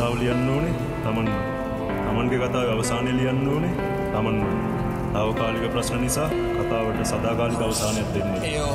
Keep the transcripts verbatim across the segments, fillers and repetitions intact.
කතාව ලියන්න ඕනේ තමන්ම. තමන්ගේ කතාවේ අවසානය ලියන්න ඕනේ තමන්ම. තාවකාලික ප්‍රශ්න නිසා කතාවට සදාකාලික අවසානයක් දෙන්න. අයියෝ.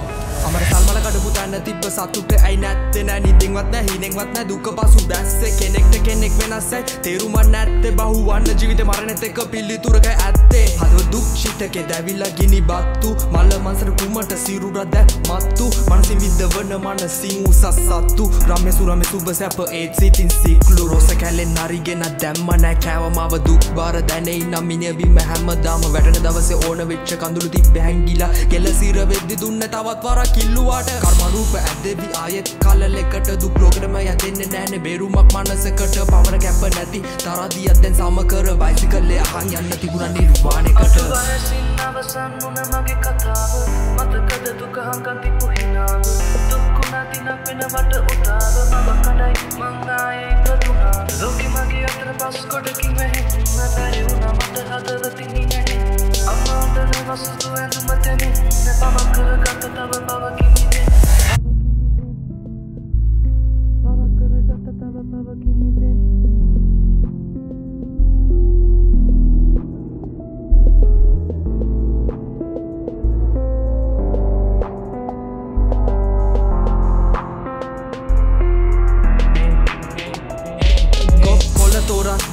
අපේ සල්මල කඩපු තැන තිබ්බ සතුට ඇයි නැත්තේ නෑ නිදින්වත් නෑ හිනෙන්වත් නෑ දුක පසු දැස්සේ කෙනෙක්ට කෙනෙක් වෙනස්යි තේරුමක් නැත්තේ බහුවන්න ජීවිතේ මරණෙත් එක්ක පිළිතුරක ඇත්තේ හදව දුක් ශිතකේ දැවිලා ගිනි බත්තු මල මන්සර කුමට සිරුර දැ මත්තු මනසින් විදවන මනසින් උසස් සත්තු රම්‍ය සුරම්‍ය සුබ සැප ඒත් සිතින් සික්ලු රොස කැලෙන් හරිගෙන දැම්ම නෑ කෑවමව දුක් බාර දැනේ නම් මිනිය බිම හැමදාම වැටෙන දවසේ ඕන වෙච්ච කඳුළු තිබ්බ හැංගිලා කෙල සිර වෙද්දි දුන්න තවත් වරක් කිල්ලුවාට කර්ම රූප ඇදෙවි ආයෙත් කලලෙකට දුක් ලෝකෙටම යදෙන්නේ නැහනේ බේරුමක් මනසකට පවර කැප නැති තරදියක් දැන් සමකර බයිසිකලේ අහන් යන්න තිබුණා නිර්වාණයකට අවසන් අවසන් වුණ මගේ කතාව මතකද දුක හංගන් තිබු හිනාව දුක්ුණා දිනක් වෙනවට උදාව මම කඩයි මං ආයේ ප්‍රතුනා ලෝකෙ මගේ අතර පස් කොටකින් වැහෙන්න බැරි වුණා මට හදවතින් නිනැටි Mă sudu endu mă temi Ne pama kără gata tavă pava kimide Pava kără gata tavă pava kimide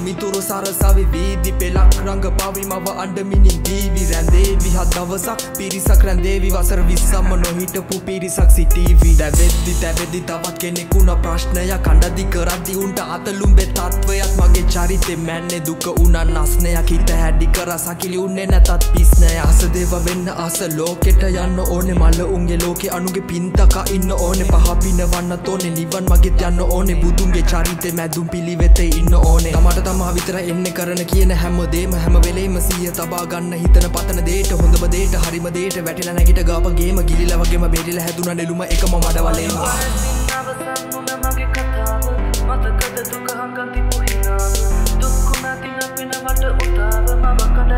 මිතුරු සරසවි වීදි පෙලක් රංග පවිමව අඬමිනින් දීවි රැඳේවි හත් දවසක් පිරිසක් රැඳේවි වසර විස්සම නොහිටපු පිරිසක් සිටීවි දැවෙද්දි දැවෙද්දි තවත් කෙනෙකුන ප්‍රශ්නයක් අඬදි කරද්දි උන්ට අතලුඹේ තත්වයක් මගේ චරිතේ මැන්නේ දුක උනා නස්නයක් හිත හැඩි කර සකිලි උන්නේ නැතත් පිස්නය අස දේව වෙන්න අස ලෝකෙට යන්න ඕනේ මල උන්ගේ ලෝකේ අනුගේ පින්තක ඉන්න ඕනේ පහ පිනවන්න තෝනේ නිවන් මගෙත් යන්න ඕනේ බුදුන්ගේ චරිතේ මැදුම් පිළිවෙතේ ඉන්න ඕනේ මට තමා විතර එන්නේ කරන කියන හැම දෙම හැම වෙලෙම සිය තබා ගන්න හිතන පතන දෙයට හොඳම දෙයට හරිම දෙයට වැටිලා නැගිට ගාප ගේම ගිලිලා වගේම බෙරිලා හැදුනා නෙළුම එකම මඩවලේම අවසන් වුණා මගේ කතාව මතකද දුක හංගන් තිබු හිනාව දුක්ුණා දින වෙනවට උදාව මම කන